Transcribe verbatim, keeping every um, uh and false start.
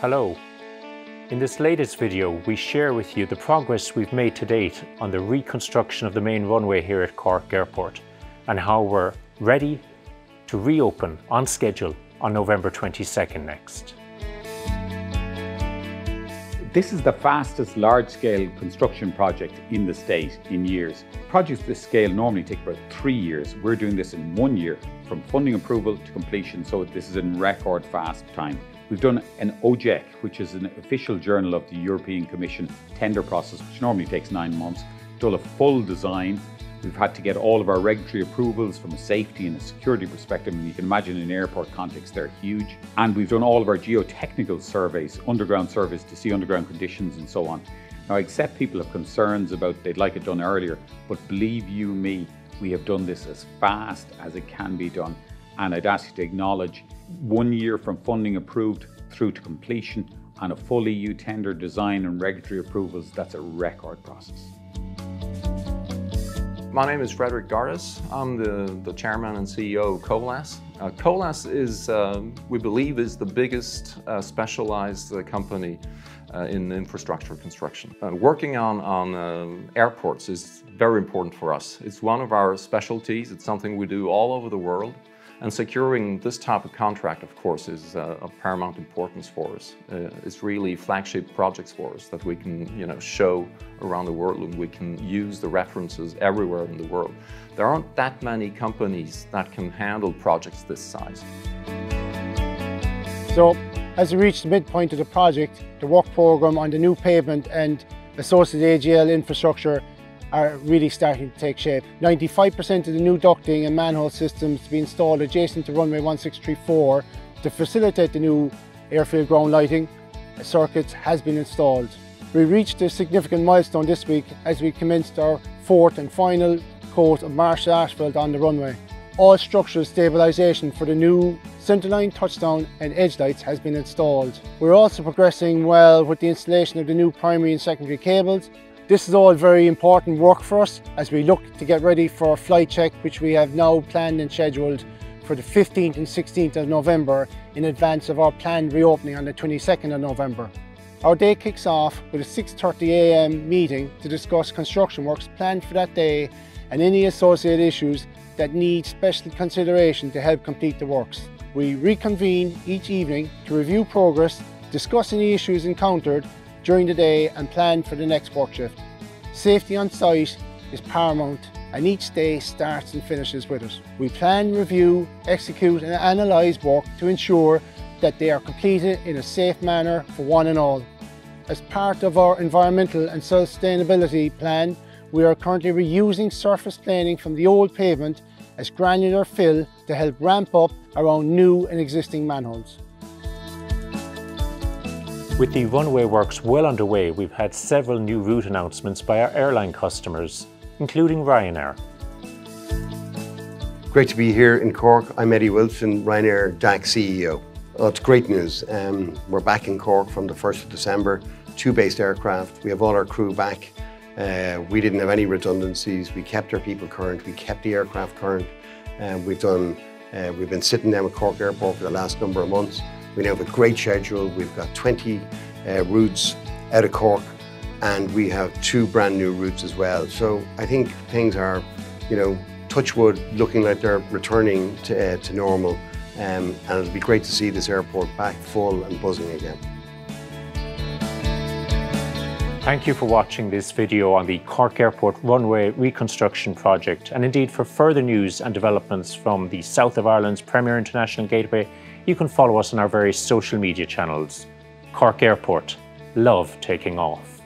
Hello. In this latest video, we share with you the progress we've made to date on the reconstruction of the main runway here at Cork Airport and how we're ready to reopen on schedule on November twenty-second next. This is the fastest large-scale construction project in the state in years. Projects this scale normally take about three years. We're doing this in one year, from funding approval to completion, so this is in record fast time. We've done an O J E C, which is an official journal of the European Commission tender process, which normally takes nine months. We've done a full design. We've had to get all of our regulatory approvals from a safety and a security perspective, and you can imagine in an airport context, they're huge. And we've done all of our geotechnical surveys, underground surveys to see underground conditions and so on. Now, I accept people have concerns about they'd like it done earlier, but believe you me, we have done this as fast as it can be done. And I'd ask you to acknowledge one year from funding approved through to completion and a full E U tender, design and regulatory approvals. That's a record process. My name is Frederick Gardas. I'm the, the chairman and C E O of Colas. Uh, Colas is, uh, we believe, is the biggest uh, specialized uh, company uh, in infrastructure construction. Uh, working on, on uh, airports is very important for us. It's one of our specialties. It's something we do all over the world. And securing this type of contract, of course, is uh, of paramount importance for us. Uh, it's really flagship projects for us that we can, you know, show around the world, and we can use the references everywhere in the world. There aren't that many companies that can handle projects this size. So, as we reach the midpoint of the project, the work programme on the new pavement and associated A G L infrastructure are really starting to take shape. ninety-five percent of the new ducting and manhole systems to be installed adjacent to runway one six three four to facilitate the new airfield ground lighting circuits has been installed. We reached a significant milestone this week as we commenced our fourth and final coat of marshal asphalt on the runway. All structural stabilisation for the new centreline, touchdown and edge lights has been installed. We're also progressing well with the installation of the new primary and secondary cables. This is all very important work for us as we look to get ready for our flight check, which we have now planned and scheduled for the fifteenth and sixteenth of November in advance of our planned reopening on the twenty-second of November. Our day kicks off with a six thirty a m meeting to discuss construction works planned for that day and any associated issues that need special consideration to help complete the works. We reconvene each evening to review progress, discuss any issues encountered during the day and plan for the next work shift. Safety on site is paramount and each day starts and finishes with it. We plan, review, execute and analyse work to ensure that they are completed in a safe manner for one and all. As part of our environmental and sustainability plan, we are currently reusing surface planing from the old pavement as granular fill to help ramp up around new and existing manholes. With the runway works well underway, we've had several new route announcements by our airline customers, including Ryanair. Great to be here in Cork. I'm Eddie Wilson, Ryanair D A C C E O. Well, it's great news. Um, we're back in Cork from the first of December, two based aircraft. We have all our crew back. Uh, we didn't have any redundancies. We kept our people current. We kept the aircraft current. And we've done, uh, we've been sitting down at Cork Airport for the last number of months. We now have a great schedule. We've got twenty uh, routes out of Cork, and we have two brand new routes as well. So I think things are, you know, touch wood, looking like they're returning to, uh, to normal. Um, and it'll be great to see this airport back full and buzzing again. Thank you for watching this video on the Cork Airport runway reconstruction project. And indeed, for further news and developments from the south of Ireland's premier international gateway, you can follow us on our various social media channels. Cork Airport, love taking off.